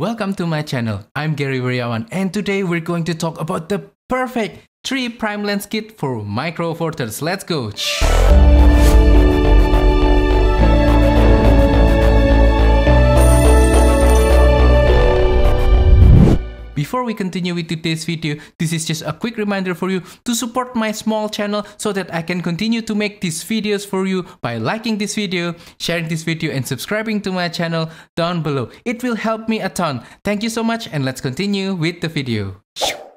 Welcome to my channel. I'm Gary Wiryawan, and today we're going to talk about the perfect 3 prime lens kit for Micro Four Thirds. Let's go! Before we continue with today's video, this is just a quick reminder for you to support my small channel so that I can continue to make these videos for you by liking this video, sharing this video, and subscribing to my channel down below. It will help me a ton. Thank you so much, and let's continue with the video.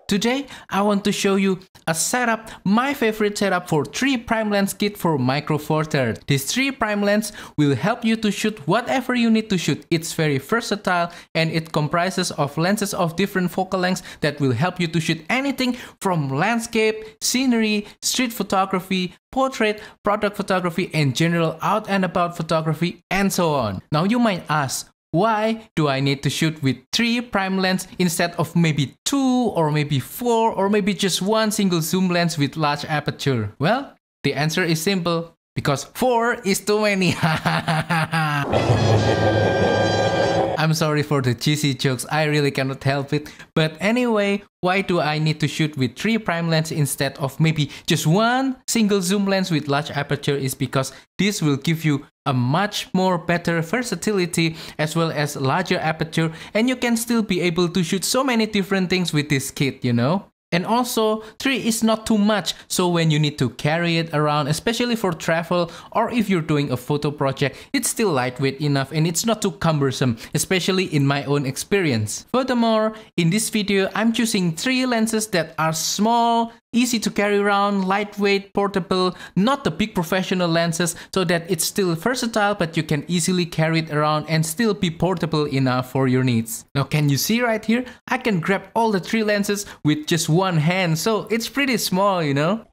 Today, I want to show you a setup, my favorite setup for 3 prime lens kit for Micro Four Thirds. This 3 prime lens will help you to shoot whatever you need to shoot. It's very versatile and it comprises of lenses of different focal lengths that will help you to shoot anything from landscape, scenery, street photography, portrait, product photography, and general out and about photography, and so on. Now you might ask, why do I need to shoot with 3 prime lens instead of maybe 2 or maybe 4 or maybe just one single zoom lens with large aperture? Well, the answer is simple, because 4 is too many. I'm sorry for the cheesy jokes, I really cannot help it. But anyway, why do I need to shoot with 3 prime lens instead of maybe just one single zoom lens with large aperture is because this will give you a much more better versatility as well as larger aperture, and you can still be able to shoot so many different things with this kit, you know. And also 3 is not too much, so when you need to carry it around, especially for travel or if you're doing a photo project, it's still lightweight enough and it's not too cumbersome, especially in my own experience. Furthermore, in this video, I'm choosing 3 lenses that are small, easy to carry around, lightweight, portable, not the big professional lenses, so that it's still versatile but you can easily carry it around and still be portable enough for your needs. Now can you see right here? I can grab all the 3 lenses with just one hand, so it's pretty small, you know.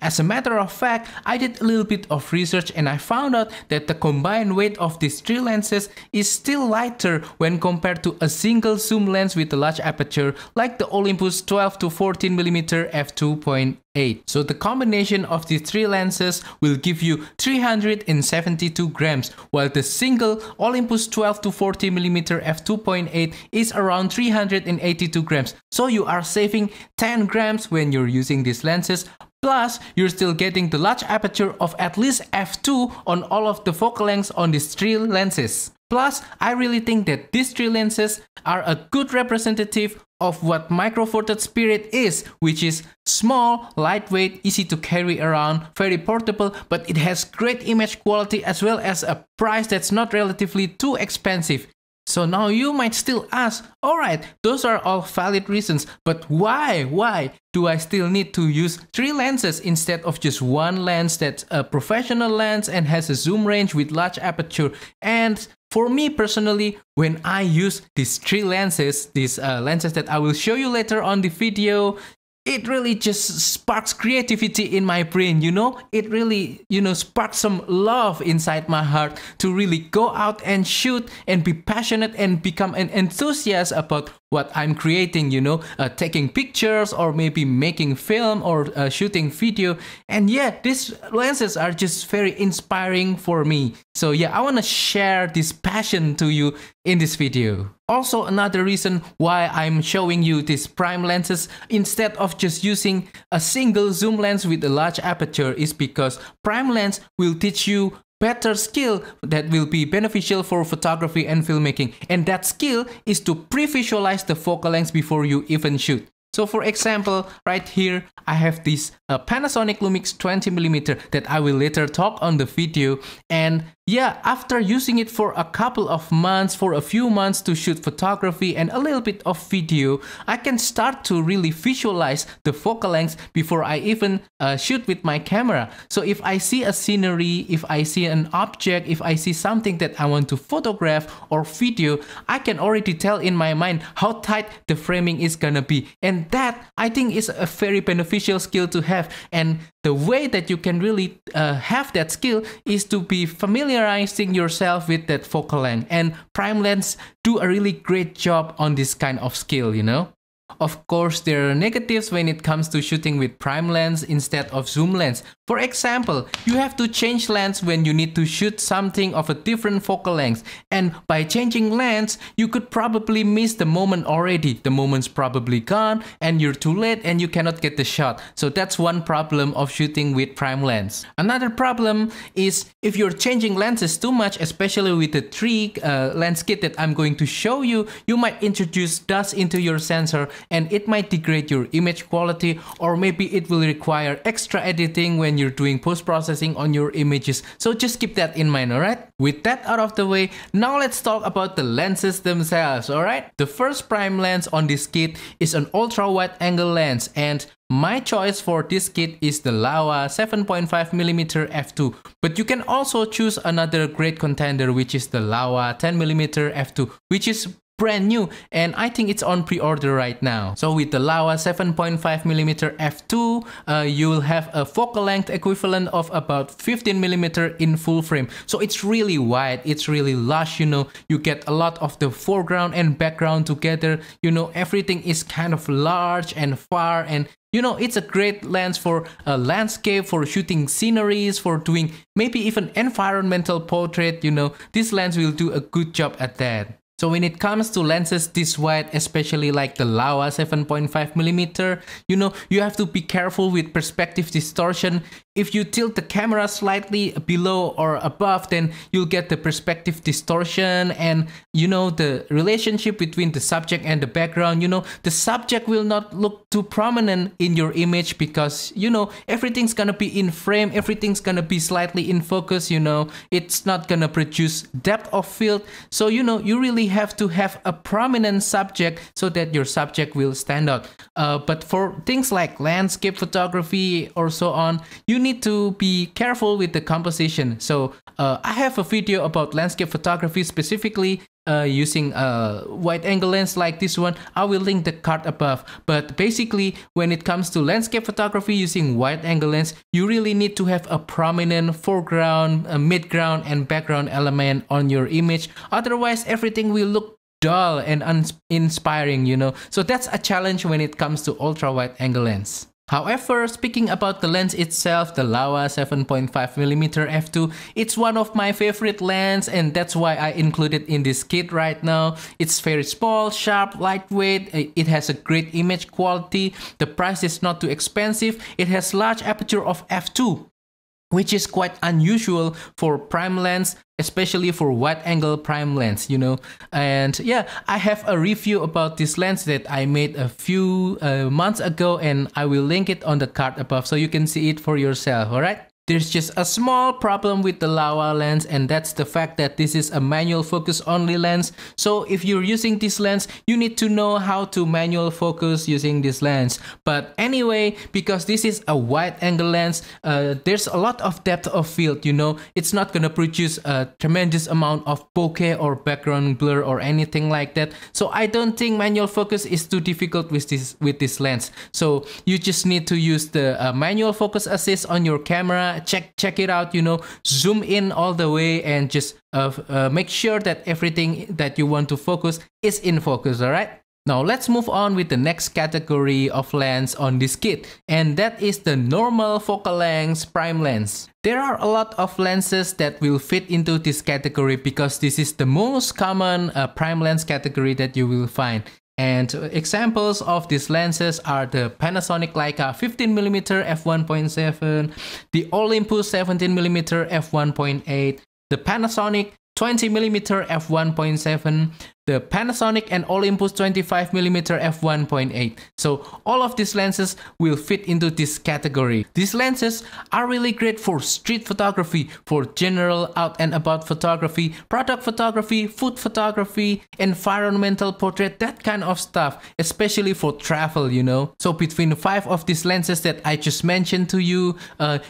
As a matter of fact, I did a little bit of research and I found out that the combined weight of these 3 lenses is still lighter when compared to a single zoom lens with a large aperture like the Olympus 12 to 14mm f/2.8. So the combination of the 3 lenses will give you 372 grams, while the single Olympus 12 to 40mm f/2.8 is around 382 grams. So you are saving 10 grams when you're using these lenses. Plus, you're still getting the large aperture of at least f2 on all of the focal lengths on these 3 lenses. Plus, I really think that these 3 lenses are a good representative of what Micro Four Thirds spirit is, which is small, lightweight, easy to carry around, very portable, but it has great image quality as well as a price that's not relatively too expensive. So now you might still ask, alright, those are all valid reasons, but why do I still need to use 3 lenses instead of just one lens that's a professional lens and has a zoom range with large aperture? And for me personally, when I use these 3 lenses, these lenses that I will show you later on the video, it really just sparks creativity in my brain, you know. It really, you know, sparks some love inside my heart to really go out and shoot and be passionate and become an enthusiast about what I'm creating, you know, taking pictures or maybe making film or shooting video. And yeah, these lenses are just very inspiring for me. So yeah, I want to share this passion to you in this video. Also, another reason why I'm showing you these prime lenses instead of just using a single zoom lens with a large aperture is because prime lens will teach you better skill that will be beneficial for photography and filmmaking, and that skill is to pre-visualize the focal lengths before you even shoot. So for example, right here I have this Panasonic Lumix 20mm that I will later talk on the video. And yeah, after using it for a couple of months, for a few months to shoot photography and a little bit of video, I can start to really visualize the focal lengths before I even shoot with my camera. So if I see a scenery, if I see an object, if I see something that I want to photograph or video, I can already tell in my mind how tight the framing is gonna be. And that, I think, is a very beneficial skill to have. And the way that you can really have that skill is to be familiarizing yourself with that focal length, and prime lens do a really great job on this kind of skill, you know. Of course, there are negatives when it comes to shooting with prime lens instead of zoom lens. For example, you have to change lens when you need to shoot something of a different focal length, and by changing lens, you could probably miss the moment already. The moment's probably gone and you're too late and you cannot get the shot. So that's one problem of shooting with prime lens. Another problem is if you're changing lenses too much, especially with the three lens kit that I'm going to show you, you might introduce dust into your sensor and it might degrade your image quality, or maybe it will require extra editing when you're doing post-processing on your images. So just keep that in mind, alright? With that out of the way, now let's talk about the lenses themselves, alright? The first prime lens on this kit is an ultra-wide angle lens, and my choice for this kit is the Laowa 7.5mm f/2, but you can also choose another great contender, which is the Laowa 10mm f/2, which is brand new, and I think it's on pre-order right now. So with the Laowa 7.5mm f/2, you will have a focal length equivalent of about 15mm in full frame. So it's really wide, it's really lush, you know, you get a lot of the foreground and background together, you know, everything is kind of large and far, and you know, it's a great lens for a landscape, for shooting sceneries, for doing maybe even environmental portrait, you know, this lens will do a good job at that. So when it comes to lenses this wide, especially like the Laowa 7.5mm, you know, you have to be careful with perspective distortion. If you tilt the camera slightly below or above, then you'll get the perspective distortion, and you know, the relationship between the subject and the background, you know, the subject will not look too prominent in your image because, you know, everything's gonna be in frame, everything's gonna be slightly in focus, you know, it's not gonna produce depth of field. So, you know, you really have to have a prominent subject so that your subject will stand out. But for things like landscape photography or so on, you need to be careful with the composition. So I have a video about landscape photography specifically using a wide angle lens like this one. I will link the card above. But basically, when it comes to landscape photography using wide angle lens, you really need to have a prominent foreground, midground, and background element on your image. Otherwise, everything will look dull and uninspiring, you know. So that's a challenge when it comes to ultra wide angle lens. However, speaking about the lens itself, the Laowa 7.5mm f/2, it's one of my favorite lens, and that's why I included in this kit right now. It's very small, sharp, lightweight, it has a great image quality, the price is not too expensive, it has large aperture of f/2, which is quite unusual for prime lens, especially for wide-angle prime lens, you know. And yeah, I have a review about this lens that I made a few months ago, and I will link it on the card above so you can see it for yourself, alright? There's just a small problem with the Laowa lens, and that's the fact that this is a manual focus only lens. So if you're using this lens, you need to know how to manual focus using this lens. But anyway, because this is a wide angle lens, there's a lot of depth of field, you know. It's not gonna produce a tremendous amount of bokeh or background blur or anything like that. So I don't think manual focus is too difficult with this lens. So you just need to use the manual focus assist on your camera. Check it out, you know, zoom in all the way, and just make sure that everything that you want to focus is in focus, alright? Now let's move on with the next category of lens on this kit, and that is the normal focal length prime lens. There are a lot of lenses that will fit into this category because this is the most common prime lens category that you will find. And examples of these lenses are the Panasonic Leica 15mm f/1.7, the Olympus 17mm f/1.8, the Panasonic 20mm f/1.7, the Panasonic and Olympus 25mm f/1.8. So all of these lenses will fit into this category. These lenses are really great for street photography, for general out and about photography, product photography, food photography, environmental portrait, that kind of stuff, especially for travel, you know. So between the 5 of these lenses that I just mentioned to you,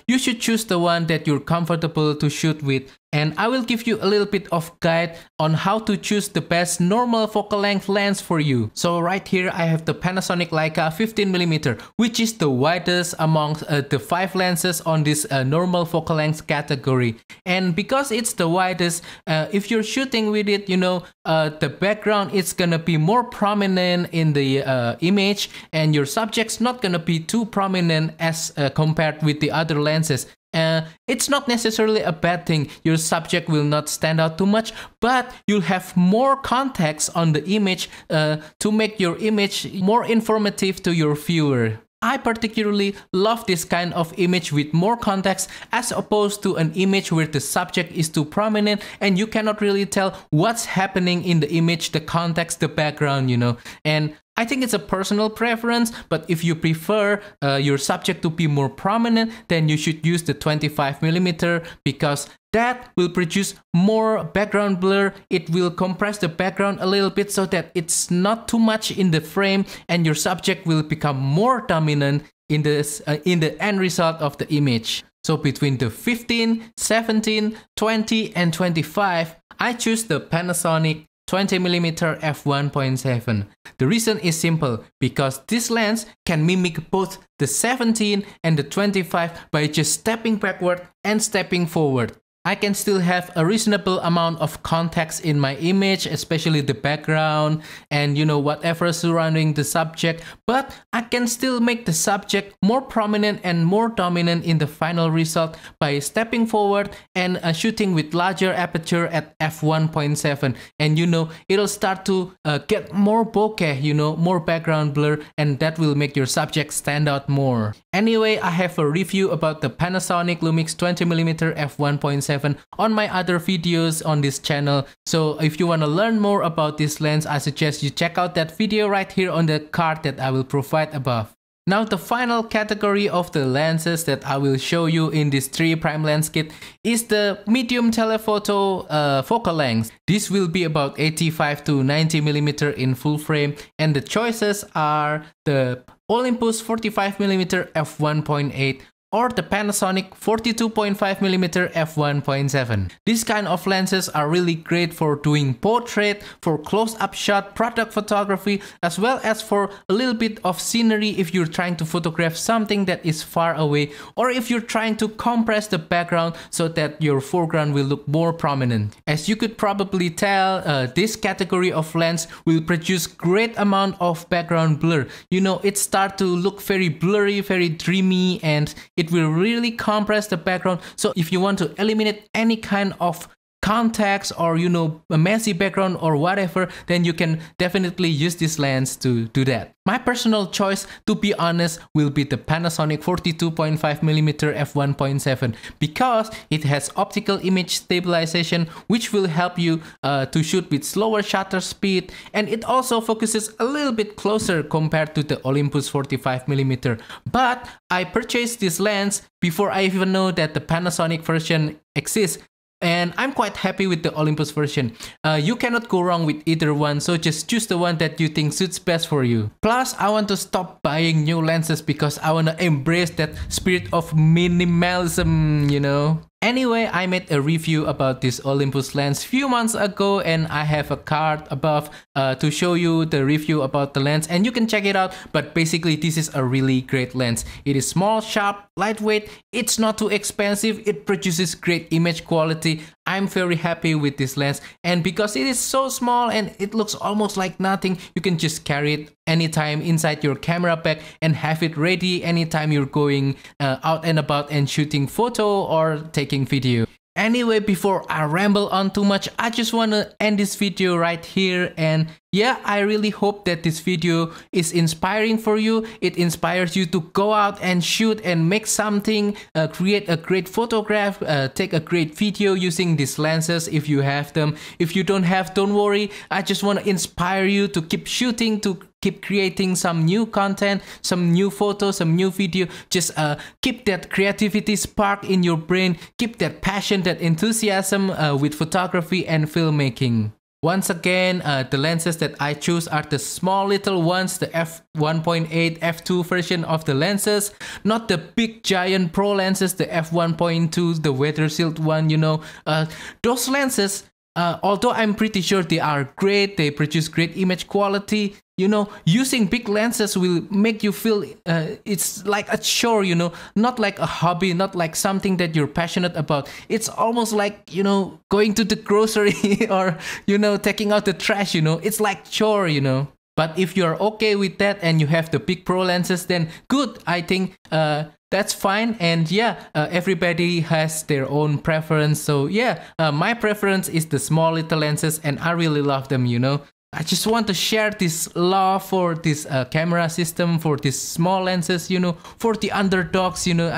you should choose the one that you're comfortable to shoot with. And I will give you a little bit of guide on how to choose the best normal focal length lens for you. So right here I have the Panasonic Leica 15mm, which is the widest amongst the 5 lenses on this normal focal length category. And because it's the widest, if you're shooting with it, you know, the background is gonna be more prominent in the image, and your subject's not gonna be too prominent as compared with the other lenses. It's not necessarily a bad thing. Your subject will not stand out too much, but you'll have more context on the image to make your image more informative to your viewer. I particularly love this kind of image with more context as opposed to an image where the subject is too prominent and you cannot really tell what's happening in the image, the context, the background, you know. And I think it's a personal preference, but if you prefer your subject to be more prominent, then you should use the 25mm because that will produce more background blur. It will compress the background a little bit so that it's not too much in the frame, and your subject will become more dominant in this in the end result of the image. So between the 15, 17, 20 and 25, I choose the Panasonic 20mm f/1.7. The reason is simple, because this lens can mimic both the 17 and the 25 by just stepping backward and stepping forward. I can still have a reasonable amount of context in my image, especially the background and, you know, whatever surrounding the subject, but I can still make the subject more prominent and more dominant in the final result by stepping forward and shooting with larger aperture at f/1.7, and, you know, it'll start to get more bokeh, you know, more background blur, and that will make your subject stand out more. Anyway, I have a review about the Panasonic Lumix 20mm f/1.7 on my other videos on this channel, so if you want to learn more about this lens, I suggest you check out that video right here on the card that I will provide above. Now, the final category of the lenses that I will show you in this 3 prime lens kit is the medium telephoto focal length. This will be about 85 to 90mm in full frame, and the choices are the Olympus 45mm f/1.8 or the Panasonic 42.5mm f/1.7. These kind of lenses are really great for doing portrait, for close-up shot, product photography, as well as for a little bit of scenery if you're trying to photograph something that is far away, or if you're trying to compress the background so that your foreground will look more prominent. As you could probably tell, this category of lens will produce great amount of background blur. You know, it starts to look very blurry, very dreamy, and it will really compress the background. So if you want to eliminate any kind of context or, you know, a messy background or whatever, then you can definitely use this lens to do that. My personal choice, to be honest, will be the Panasonic 42.5mm f/1.7 because it has optical image stabilization, which will help you to shoot with slower shutter speed, and it also focuses a little bit closer compared to the Olympus 45mm. But I purchased this lens before I even know that the Panasonic version exists, and I'm quite happy with the Olympus version. You cannot go wrong with either one, so just choose the one that you think suits best for you. Plus, I want to stop buying new lenses because I want to embrace that spirit of minimalism, you know. Anyway, I made a review about this Olympus lens few months ago, and I have a card above to show you the review about the lens, and you can check it out. But basically, this is a really great lens. It is small, sharp, lightweight, it's not too expensive, it produces great image quality. I'm very happy with this lens, and because it is so small and it looks almost like nothing, you can just carry it anytime inside your camera bag and have it ready anytime you're going out and about and shooting photo or taking video. Anyway, before I ramble on too much, I just want to end this video right here, and yeah, I really hope that this video is inspiring for you. It inspires you to go out and shoot and make something, create a great photograph, take a great video using these lenses if you have them. If you don't have, don't worry. I just want to inspire you to keep shooting, to keep creating some new content, some new photos, some new video. Just keep that creativity spark in your brain. Keep that passion, that enthusiasm with photography and filmmaking. Once again, the lenses that I choose are the small little ones, the f/1.8, f/2 version of the lenses, not the big giant pro lenses, the f/1.2, the weather sealed one, you know. Those lenses Although I'm pretty sure they are great, they produce great image quality, you know, using big lenses will make you feel it's like a chore, you know, not like a hobby, not like something that you're passionate about. It's almost like, you know, going to the grocery or, you know, taking out the trash, you know, it's like chore, you know. But if you're okay with that and you have the big pro lenses, then good, I think that's fine. And yeah, everybody has their own preference. So yeah, my preference is the small little lenses and I really love them, you know. I just want to share this love for this camera system, for these small lenses, you know, for the underdogs, you know.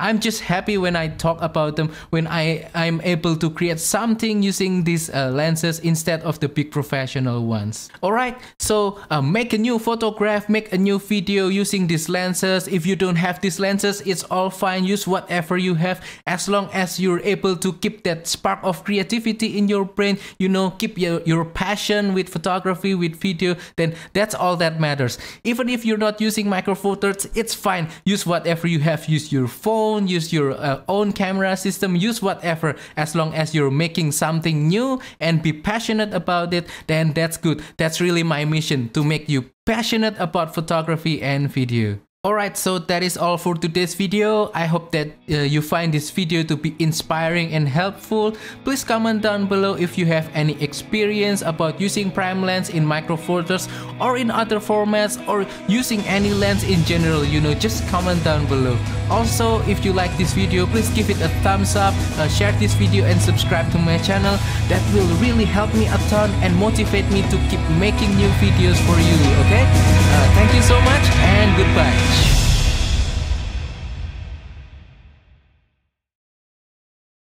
I'm just happy when I talk about them, when I'm able to create something using these lenses instead of the big professional ones. Alright, so make a new photograph, make a new video using these lenses. If you don't have these lenses, it's all fine. Use whatever you have as long as you're able to keep that spark of creativity in your brain, you know, keep your passion with photography, with video, then that's all that matters. Even if you're not using Micro Four Thirds, it's fine. Use whatever you have. Use your phone, use your own camera system, use whatever. As long as you're making something new and be passionate about it, then that's good. That's really my mission, to make you passionate about photography and video. Alright, so that is all for today's video. I hope that you find this video to be inspiring and helpful. Please comment down below if you have any experience about using prime lens in Micro Four Thirds or in other formats, or using any lens in general, you know, just comment down below. Also, if you like this video, please give it a thumbs up, share this video and subscribe to my channel. That will really help me a ton and motivate me to keep making new videos for you, okay? Thank you so much.